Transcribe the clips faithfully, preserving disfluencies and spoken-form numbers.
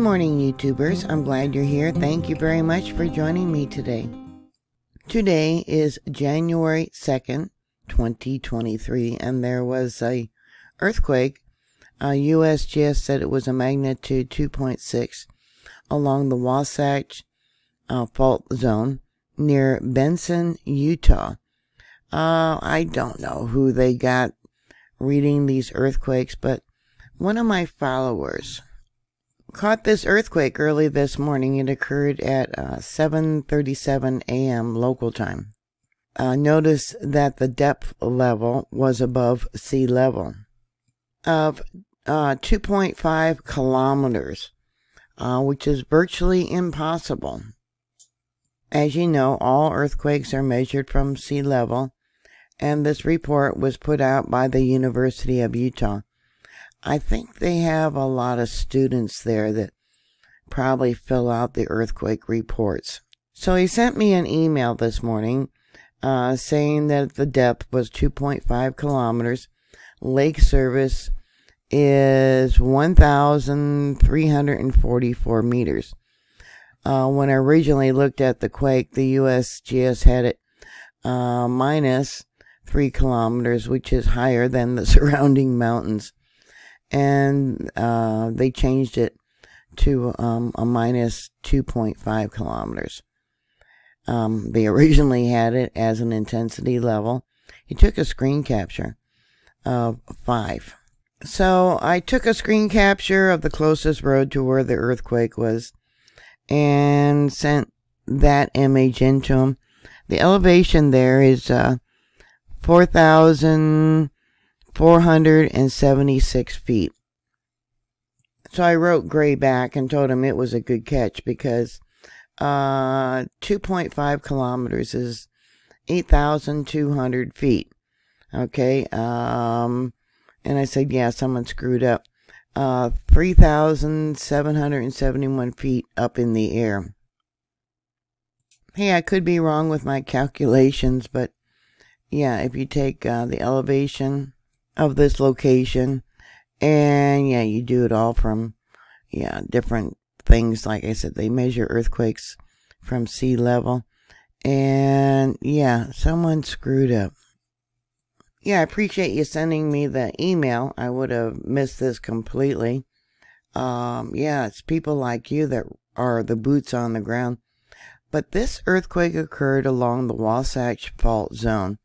Good morning, YouTubers. I'm glad you're here. Thank you very much for joining me today. Today is January second, twenty twenty-three, and there was a earthquake. Uh, U S G S said it was a magnitude two point six along the Wasatch uh, Fault Zone near Benson, Utah. Uh, I don't know who they got reading these earthquakes, but one of my followers caught this earthquake early this morning. It occurred at uh, seven thirty-seven a m local time. Uh, notice that the depth level was above sea level of uh, two point five kilometers, uh, which is virtually impossible. As you know, all earthquakes are measured from sea level, and this report was put out by the University of Utah. I think they have a lot of students there that probably fill out the earthquake reports. So he sent me an email this morning uh, saying that the depth was two point five kilometers. Lake service is one thousand three hundred forty-four meters. Uh, when I originally looked at the quake, the U S G S had it uh, minus three kilometers, which is higher than the surrounding mountains. And uh, they changed it to um, a minus two point five kilometers. Um, they originally had it as an intensity level. He took a screen capture of five. So I took a screen capture of the closest road to where the earthquake was and sent that image into him. The elevation there is uh, four thousand four hundred seventy-six feet. So I wrote Gray back and told him it was a good catch because uh, two point five kilometers is eight thousand two hundred feet. Okay. Um, and I said, yeah, someone screwed up. Uh, three thousand seven hundred seventy-one feet up in the air. Hey, I could be wrong with my calculations, but yeah, if you take uh, the elevation of this location, and yeah, you do it all from yeah different things. Like I said, they measure earthquakes from sea level, and yeah, someone screwed up. Yeah, I appreciate you sending me the email. I would have missed this completely. Um, yeah, it's people like you that are the boots on the ground. But this earthquake occurred along the Wasatch Fault Zone.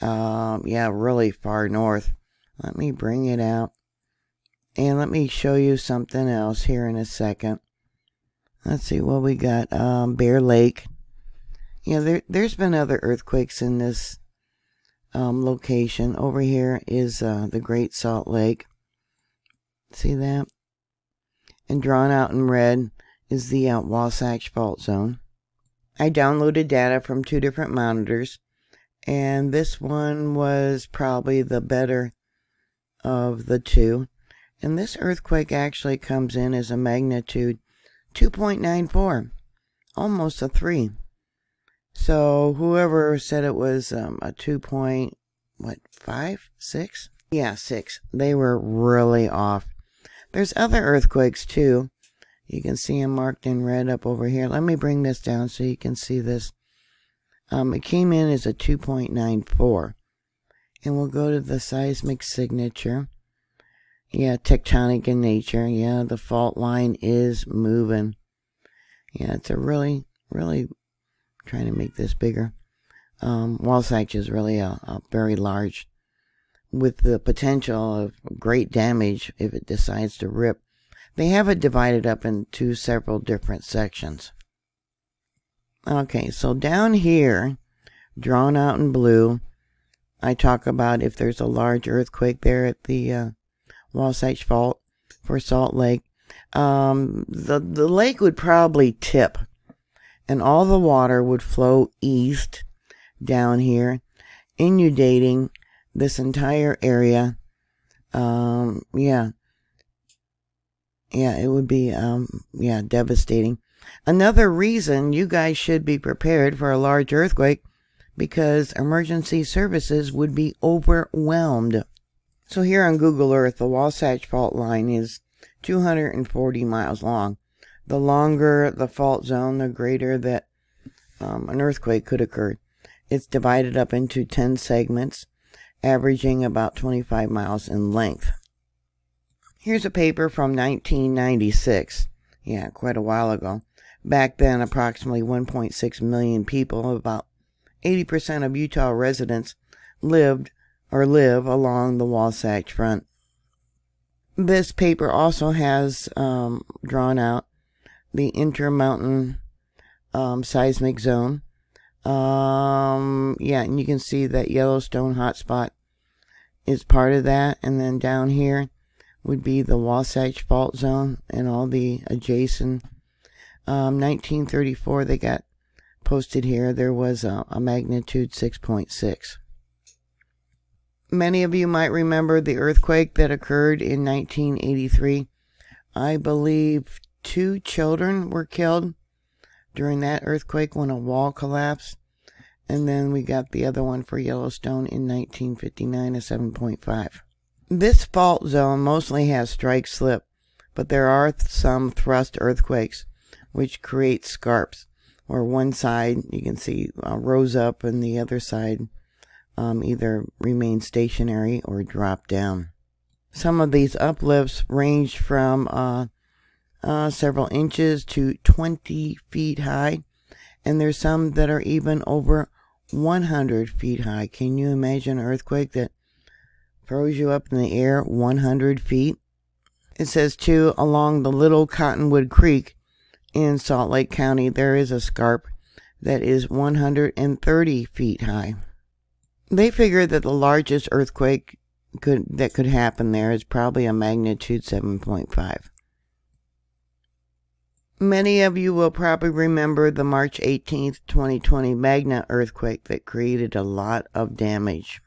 Um, yeah, really far north. Let me bring it out. And let me show you something else here in a second. Let's see what we got. Um, Bear Lake. Yeah, there, there's been other earthquakes in this um, location. Over here is uh, the Great Salt Lake. See that? And drawn out in red is the uh, Wasatch Fault Zone. I downloaded data from two different monitors. And this one was probably the better of the two. And this earthquake actually comes in as a magnitude two point nine four, almost a three. So whoever said it was um, a two point, what, five, six? Yeah, six. They were really off. There's other earthquakes too. You can see them marked in red up over here. Let me bring this down so you can see this. Um, it came in as a two point nine four. And we'll go to the seismic signature. Yeah, tectonic in nature. Yeah, the fault line is moving. Yeah, it's a really, really, I'm trying to make this bigger. Um, Wasatch is really a, a very large, with the potential of great damage if it decides to rip. They have it divided up into several different sections. Okay, so down here, drawn out in blue, I talk about if there's a large earthquake there at the uh, Wasatch Fault for Salt Lake. Um, the, the lake would probably tip, and all the water would flow east down here, inundating this entire area. Um, yeah. Yeah, it would be, um, yeah, devastating. Another reason you guys should be prepared for a large earthquake, because emergency services would be overwhelmed. So here on Google Earth, the Wasatch Fault Line is two hundred forty miles long. The longer the fault zone, the greater that um, an earthquake could occur. It's divided up into ten segments, averaging about twenty-five miles in length. Here's a paper from nineteen ninety-six. Yeah, quite a while ago. Back then, approximately one point six million people, about eighty percent of Utah residents, lived or live along the Wasatch Front. This paper also has um, drawn out the Intermountain um, Seismic Zone. Um, yeah, and you can see that Yellowstone hotspot is part of that. And then down here would be the Wasatch Fault Zone and all the adjacent. Um, nineteen thirty-four, they got posted here. There was a, a magnitude six point six. Many of you might remember the earthquake that occurred in nineteen eighty-three. I believe two children were killed during that earthquake when a wall collapsed. And then we got the other one for Yellowstone in nineteen fifty-nine, a seven point five. This fault zone mostly has strike slip, but there are th- some thrust earthquakes, which create scarps, where one side, you can see, uh, rose up and the other side Um, either remain stationary or drop down. Some of these uplifts range from uh, uh, several inches to twenty feet high, and there's some that are even over one hundred feet high. Can you imagine an earthquake that throws you up in the air one hundred feet? It says, too, along the Little Cottonwood Creek in Salt Lake County, there is a scarp that is one hundred thirty feet high. They figured that the largest earthquake could that could happen there is probably a magnitude seven point five. Many of you will probably remember the March eighteenth, twenty twenty Magna earthquake that created a lot of damage.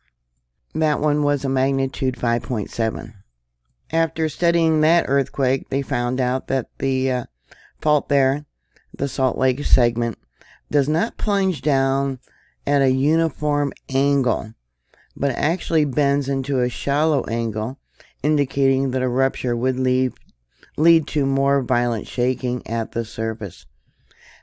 That one was a magnitude five point seven. After studying that earthquake, they found out that the uh, fault there, the Salt Lake segment, does not plunge down at a uniform angle, but actually bends into a shallow angle, indicating that a rupture would lead, lead to more violent shaking at the surface.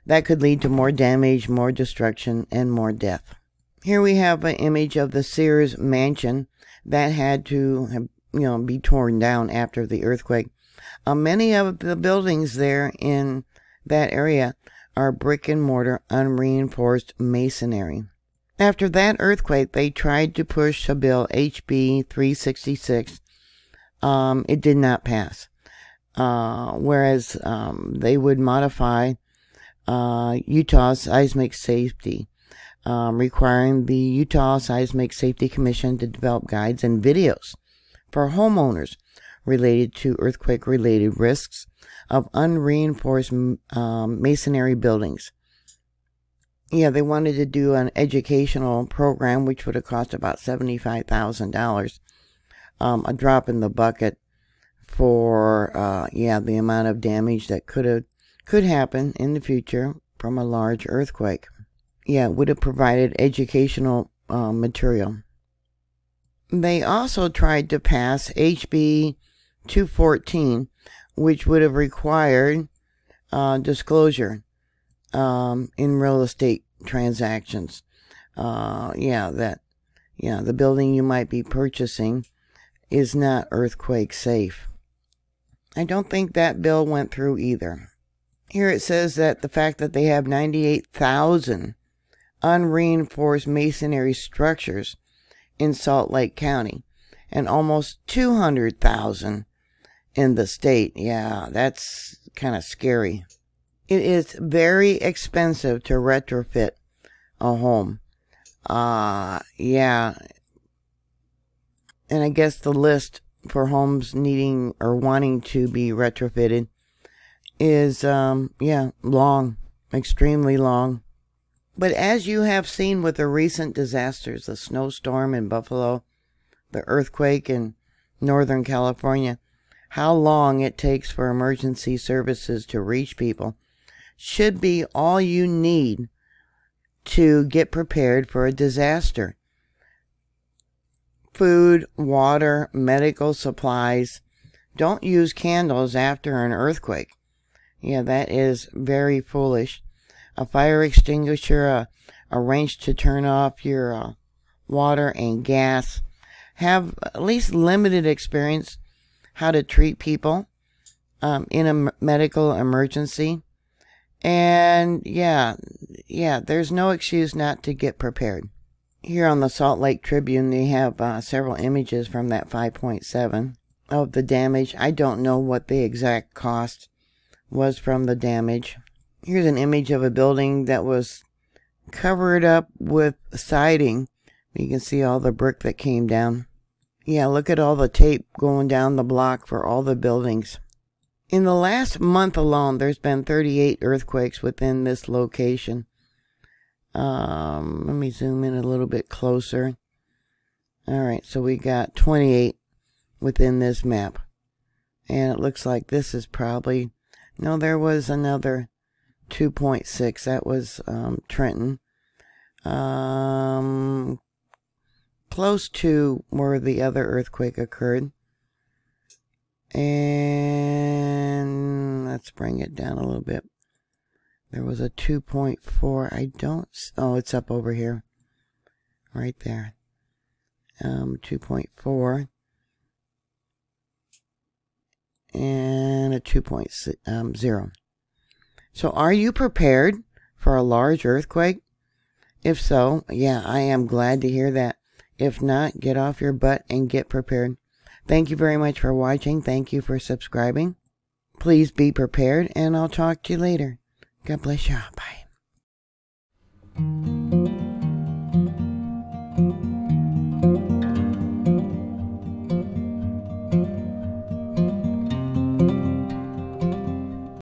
That could lead to more damage, more destruction, and more death. Here we have an image of the Sears Mansion that had to have, you know, be torn down after the earthquake. Uh, many of the buildings there in that area are brick and mortar unreinforced masonry. After that earthquake, they tried to push a bill, H B three sixty-six. Um, it did not pass. Uh, whereas um, they would modify uh, Utah Seismic Safety, um, requiring the Utah Seismic Safety Commission to develop guides and videos for homeowners related to earthquake-related risks of unreinforced um, masonry buildings. Yeah, they wanted to do an educational program, which would have cost about seventy-five thousand dollars. Um, a drop in the bucket for, uh, yeah, the amount of damage that could have could happen in the future from a large earthquake. Yeah, it would have provided educational uh, material. They also tried to pass H B two fourteen, which would have required uh, disclosure um, in real estate transactions. Uh, yeah, that yeah, the building you might be purchasing is not earthquake safe. I don't think that bill went through either. Here it says that the fact that they have ninety-eight thousand unreinforced masonry structures in Salt Lake County and almost two hundred thousand in the state. Yeah, that's kind of scary. It is very expensive to retrofit a home. Uh, yeah. And I guess the list for homes needing or wanting to be retrofitted is, um, yeah, long, extremely long. But as you have seen with the recent disasters, the snowstorm in Buffalo, the earthquake in Northern California, how long it takes for emergency services to reach people should be all you need to get prepared for a disaster. Food, water, medical supplies, Don't use candles after an earthquake. Yeah, that is very foolish. A fire extinguisher, a, a wrench to turn off your uh, water and gas. Have at least limited experience how to treat people um, in a medical emergency. And yeah, yeah, there's no excuse not to get prepared. Here on the Salt Lake Tribune, they have uh, several images from that five point seven of the damage. I don't know what the exact cost was from the damage. Here's an image of a building that was covered up with siding. You can see all the brick that came down. Yeah, look at all the tape going down the block for all the buildings. In the last month alone, there's been thirty-eight earthquakes within this location. Um, let me zoom in a little bit closer. All right, so we got twenty-eight within this map. And it looks like this is probably... No, there was another two point six. That was um, Trenton. Um, close to where the other earthquake occurred. And let's bring it down a little bit. There was a two point four. I don't... Oh, it's up over here. Right there. Um, two point four. And a two point zero. So are you prepared for a large earthquake? If so, yeah, I am glad to hear that. If not, get off your butt and get prepared. Thank you very much for watching. Thank you for subscribing. Please be prepared, and I'll talk to you later. God bless y'all. Bye.